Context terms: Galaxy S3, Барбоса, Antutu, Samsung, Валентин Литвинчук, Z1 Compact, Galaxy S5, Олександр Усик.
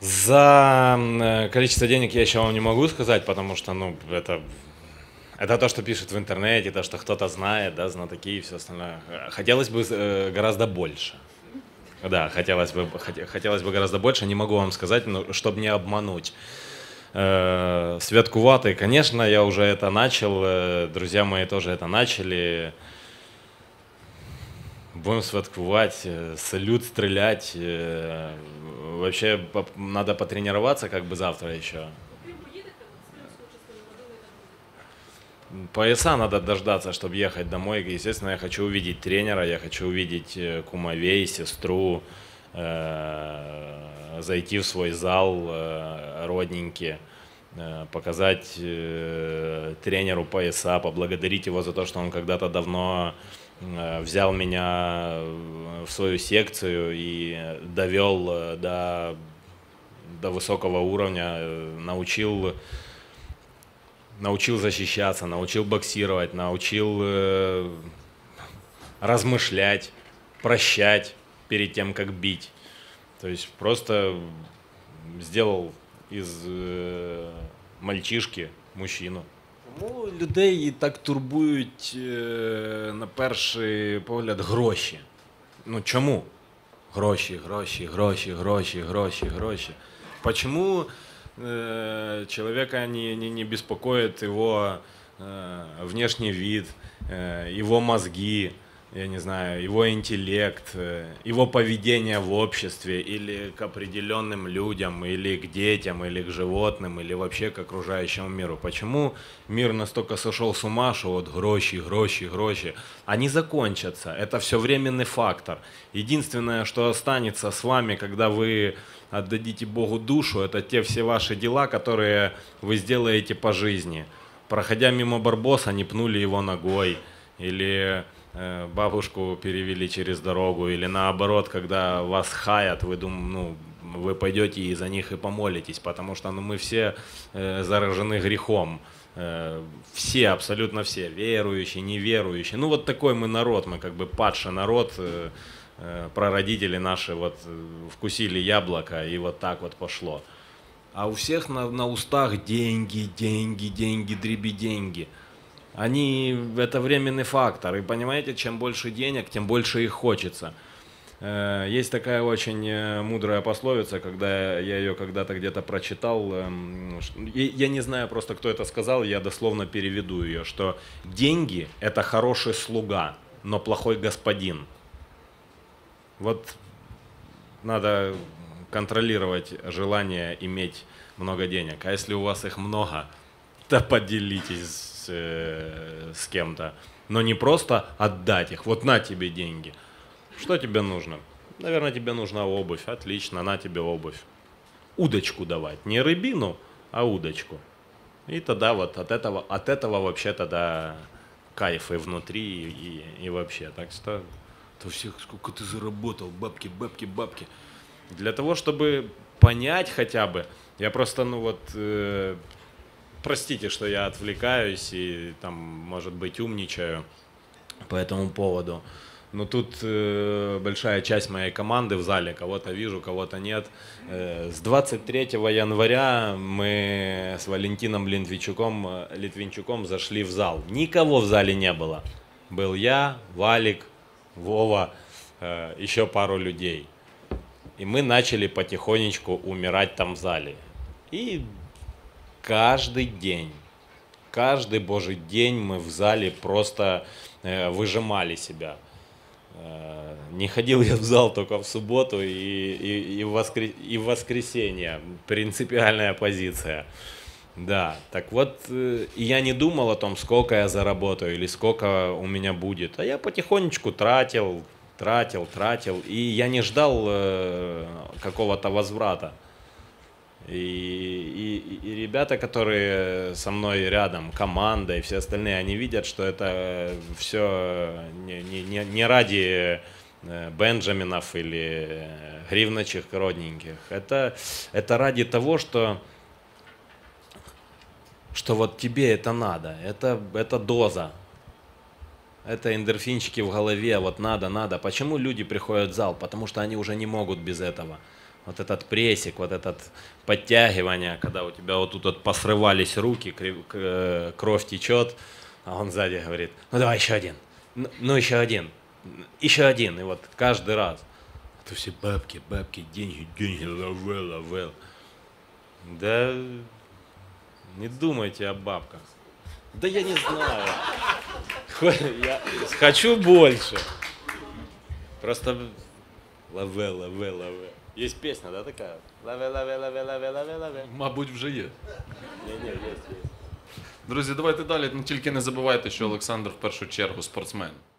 За количество денег я еще вам не могу сказать, потому что, ну, это то, что пишут в интернете, то, что кто-то знает, да, знатоки и все остальное. Хотелось бы гораздо больше. Да, хотелось бы гораздо больше, не могу вам сказать, но чтобы не обмануть. Святкуватый, конечно, я уже это начал, друзья мои тоже это начали. Будем святкувать, салют стрелять. Вообще надо потренироваться как бы завтра еще. Пояса надо дождаться, чтобы ехать домой. Естественно, я хочу увидеть тренера, я хочу увидеть кумовей, сестру, зайти в свой зал, родненький, показать тренеру пояса, поблагодарить его за то, что он когда-то давно взял меня в свою секцию и довел до высокого уровня, научил защищаться, научил боксировать, научил размышлять, прощать перед тем, как бить. То есть просто сделал из мальчишки мужчину. Чому людей так турбують, на перший погляд, гроші? Ну чому? Гроші, гроші, гроші, гроші, гроші, гроші. Почему человека не беспокоит его внешний вид, его мозги, я не знаю, его интеллект, его поведение в обществе или к определенным людям, или к детям, или к животным, или вообще к окружающему миру? Почему мир настолько сошел с ума, что вот гроши, гроши, гроши? Они закончатся, это все временный фактор. Единственное, что останется с вами, когда вы отдадите Богу душу, это те все ваши дела, которые вы сделаете по жизни. Проходя мимо Барбоса, они пнули его ногой, или бабушку перевели через дорогу, или наоборот, когда вас хаят, вы думаете, ну, вы пойдете и за них и помолитесь, потому что, ну, мы все заражены грехом, все, абсолютно все, верующие, неверующие, ну вот такой мы народ, мы как бы падший народ, прародители наши вот вкусили яблоко и вот так вот пошло, а у всех на устах деньги, деньги, деньги, дреби деньги. Они – это временный фактор, и понимаете, чем больше денег, тем больше их хочется. Есть такая очень мудрая пословица, когда я ее когда-то где-то прочитал, я не знаю просто, кто это сказал, я дословно переведу ее, что деньги – это хороший слуга, но плохой господин. Вот надо контролировать желание иметь много денег, а если у вас их много, то поделитесь с кем-то, но не просто отдать их, вот на тебе деньги. Что тебе нужно? Наверное, тебе нужна обувь, отлично, на тебе обувь. Удочку давать, не рыбину, а удочку. И тогда вот от этого вообще тогда кайф и внутри, и вообще. Так что у всех сколько ты заработал, бабки, бабки, бабки. Для того, чтобы понять хотя бы, я просто, ну вот... Простите, что я отвлекаюсь и, там, может быть, умничаю по этому поводу. Но тут большая часть моей команды в зале, кого-то вижу, кого-то нет. С 23 января мы с Валентином Литвинчуком зашли в зал. Никого в зале не было. Был я, Валик, Вова, еще пару людей. И мы начали потихонечку умирать там в зале. И... Каждый божий день мы в зале просто выжимали себя. Не ходил я в зал только в субботу и в воскресенье. Принципиальная позиция. Да, так вот, я не думал о том, сколько я заработаю или сколько у меня будет. А я потихонечку тратил. И я не ждал какого-то возврата. И ребята, которые со мной рядом, команда и все остальные, они видят, что это все не ради Бенджаминов или гривночих родненьких. Это ради того, что вот тебе это надо, это доза. Это эндорфинчики в голове, вот надо, надо. Почему люди приходят в зал? Потому что они уже не могут без этого. Вот этот прессик, вот этот подтягивание, когда у тебя вот тут вот посрывались руки, кровь течет, а он сзади говорит, ну давай еще один, ну еще один, и вот каждый раз. А то все бабки, бабки, деньги, деньги, ловел, ловел. Да не думайте о бабках. Да я не знаю. Я хочу больше. Просто лове, лове, лове. Есть песня, да, такая? Лове, лове, лове, лове, лове, лове. Мабуть, вже є. Ні, є, є. Друзі, давайте далі. Тільки не забувайте, що Олександр в першу чергу спортсмен.